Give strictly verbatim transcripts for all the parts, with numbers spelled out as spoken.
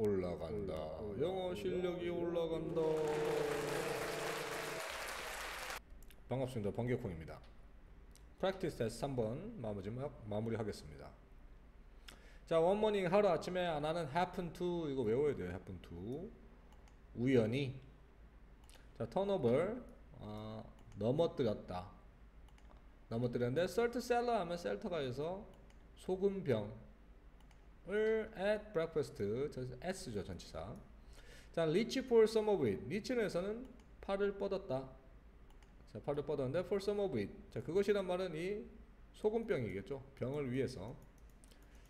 올라간다. 영어 실력이 올라간다. 반갑습니다. 번개콩입니다. 프랙티스 테스트 삼 번 마무리, 마무리하겠습니다. 자, 원모닝 하루 아침에 아, 나는 happen to 이거 외워야 돼요. happen to 우연히 자 턴오버를 어, 넘어뜨렸다. 넘어뜨렸는데 셀트 셀러 하면 셀터가 해서 소금병 을 at breakfast S죠 전치사. 자 reach for some of it. reach는 해서는 팔을 뻗었다. 자 팔을 뻗었는데 for some of it. 자 그것이란 말은 이 소금병이겠죠. 병을 위해서.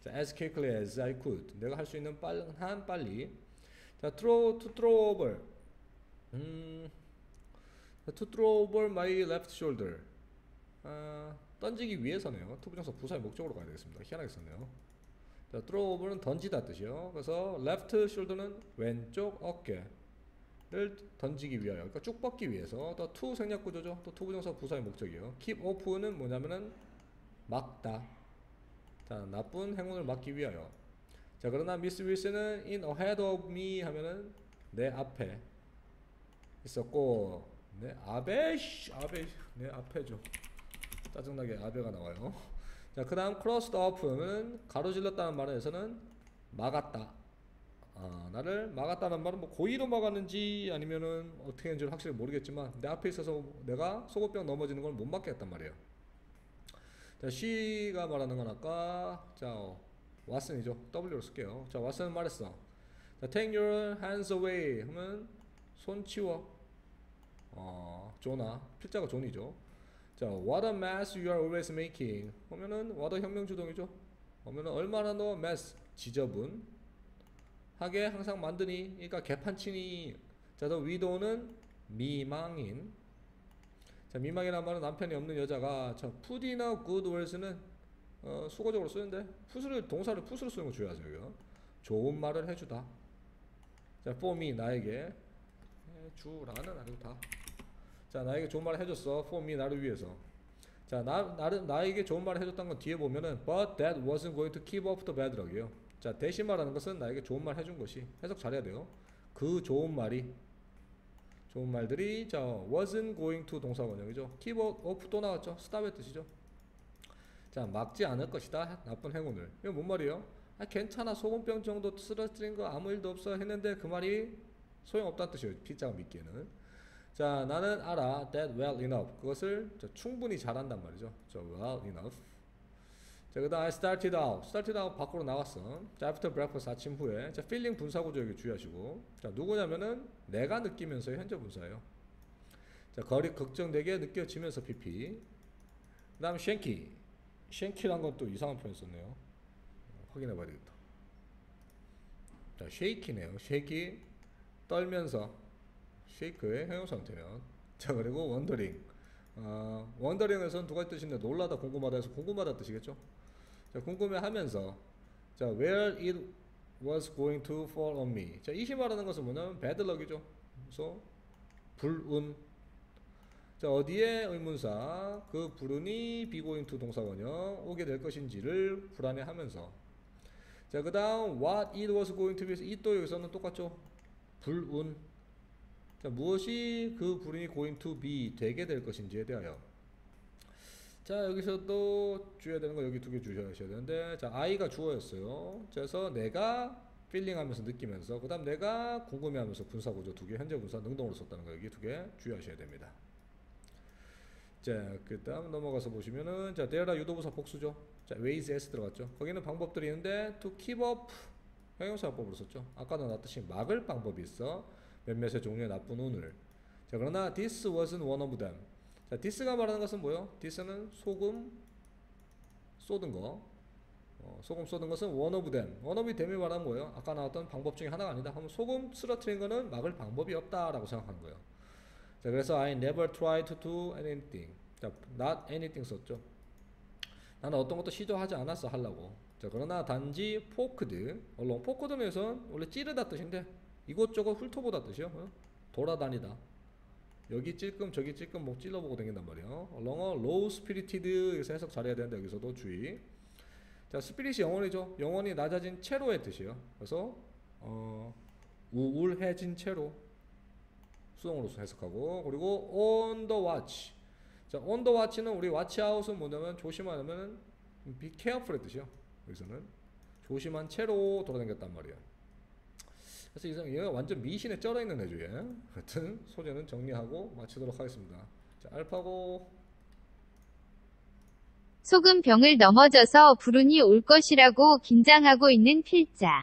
자 as quickly as I could. 내가 할 수 있는 빠른 한 빨리. 자 throw to throw over. 음, to throw over my left shoulder. 아, 던지기 위해서네요. to 부정사 부사의 목적으로 가야 되겠습니다. 희한하게 썼네요. 자, throw over는 던지다 뜻이요. 그래서 left shoulder는 왼쪽 어깨를 던지기 위하여, 그러니까 쭉 뻗기 위해서. 또 to 생략구조죠. 또 to 부정사 부사의 목적이요. keep off는 뭐냐면은 막다. 자, 나쁜 행운을 막기 위하여. 자, 그러나 miss Wilson은 in ahead of me 하면은 내 앞에 있었고, 네 아베시 아베시 내 앞에죠. 짜증나게 아베가 나와요. 자, 그 다음 crossed off는 가로질렀다는 말에서는 막았다. 아, 나를 막았다는 말은 뭐 고의로 막았는지 아니면은 어떻게 했는지는 확실히 모르겠지만 내 앞에 있어서 내가 소고병 넘어지는 걸 못 막게 했단 말이에요. 자, she가 말하는 건 아까 자 어, Watson이죠. W로 쓸게요. 자, Watson은 말했어. 자, take your hands away 하면 손 치워. 어, 존아 필자가 존이죠. 자, what a mess you are always making. 보면은 what a 혁명주동이죠. 보면은 얼마나 너 mess 지저분 하게 항상 만드니, 그러니까 개판치니. 자, 또 widow는 미망인. 자, 미망이란 말은 남편이 없는 여자가. 자, put이나 good words는 어, 수거적으로 쓰는데 put를 동사를 put으로 쓰는 거 주의하세요. 여기요. 좋은 말을 해주다. 자, for me 나에게 해주라는 아니고 다. 자, 나에게 좋은 말을 해줬어. For me, 나를 위해서. 자, 나, 나를, 나에게 좋은 말을 해줬다는 건 뒤에 보면은 But that wasn't going to keep up the bad luck 이에요. 자, 대신 말하는 것은 나에게 좋은 말 해준 것이. 해석 잘해야 돼요. 그 좋은 말이, 좋은 말들이, 자, wasn't going to 동사 원형이죠. keep up 또 나왔죠. stop의 뜻이죠. 자, 막지 않을 것이다. 나쁜 행운을. 이건 뭔 말이에요? 아, 괜찮아. 소금병 정도 쓰러뜨린 거 아무 일도 없어 했는데 그 말이 소용없다는 뜻이에요. 피자가 믿기에는. 자, 나는 알아. that well enough. 그것을 자, 충분히 잘한단 말이죠. 자, well enough. 자, 그 다음 I started out. started out 밖으로 나왔어. 자, after breakfast 아침 후에. 자, feeling 분사구조 여기 주의하시고. 자, 누구냐면은 내가 느끼면서 현재 분사예요. 자, 거리 걱정되게 느껴지면서 pp. 그 다음 shanky. shanky란 건 또 이상한 표현 썼네요. 확인해 봐야 되겠다. 자, shaky네요. shaky. 떨면서. 쉐이크의 형용상태면. 자, 그리고 원더링. 어, 원더링에서는 두 가지 뜻인데 놀라다, 궁금하다 해서 궁금하다 뜻이겠죠. 자, 궁금해하면서. 자, where it was going to fall on me. 자, 이시 말하는 것은 뭐냐면 bad luck이죠. 그래서 불운. 자, 어디에 의문사 그 불운이 be going to 동사원형 오게 될 것인지를 불안해하면서. 자, 그 다음 what it was going to be. it 또 여기서는 똑같죠. 불운. 자, 무엇이 그 불운이 going to be 되게 될 것인지에 대하여. 자, 여기서 또 주어야 되는 거 여기 두 개 주셔야 되는데, 자, I가 주어였어요. 그래서 내가 feeling 하면서 느끼면서, 그 다음 내가 궁금해 하면서 분사구조 두 개, 현재 분사 능동으로 썼다는 거 여기 두 개 주의하셔야 됩니다. 자, 그 다음 넘어가서 보시면은, 자, there are 유도부사 복수죠. 자, ways s 들어갔죠. 거기는 방법들이 있는데, to keep up 형용사법으로 썼죠. 아까도 나왔듯이 막을 방법이 있어. 몇몇의 종류의 나쁜 운을. 자, 그러나 this wasn't one of them. 자, this가 말하는 것은 뭐요? this는 소금 쏟은 거. 어, 소금 쏟은 것은 one of them. one of them이 말하는 뭐예요? 아까 나왔던 방법 중에 하나가 아니다. 하면 소금 쓰러트린 거는 막을 방법이 없다라고 생각한 거예요. 자, 그래서 I never tried to do anything. 자, not anything 썼죠. 나는 어떤 것도 시도하지 않았어 하려고. 자, 그러나 단지 forked. 물론 forked는 해서 원래 찌르다 뜻인데 이곳저곳 훑어보다 뜻이요. 어? 돌아다니다. 여기 찔끔 저기 찔끔 목 찔러보고 댕긴단 말이에요. 롱어 low spirited. 여기서 해석 잘해야 되는데 여기서도 주의. 자, spirit이 영혼이죠. 영혼이 낮아진 채로의 뜻이에요. 그래서 어, 우울해진 채로 수동으로서 해석하고, 그리고 on the watch. 자, on the watch는 우리 watch out은 뭐냐면 조심하면 be careful의 뜻이요. 여기서는 조심한 채로 돌아다녔단 말이야. 그래서 얘가 완전 미신에 쩔어 있는 애죠. 하여튼 소재는 정리하고 마치도록 하겠습니다. 자, 알파고. 소금병을 넘어져서 불운이 올 것이라고 긴장하고 있는 필자.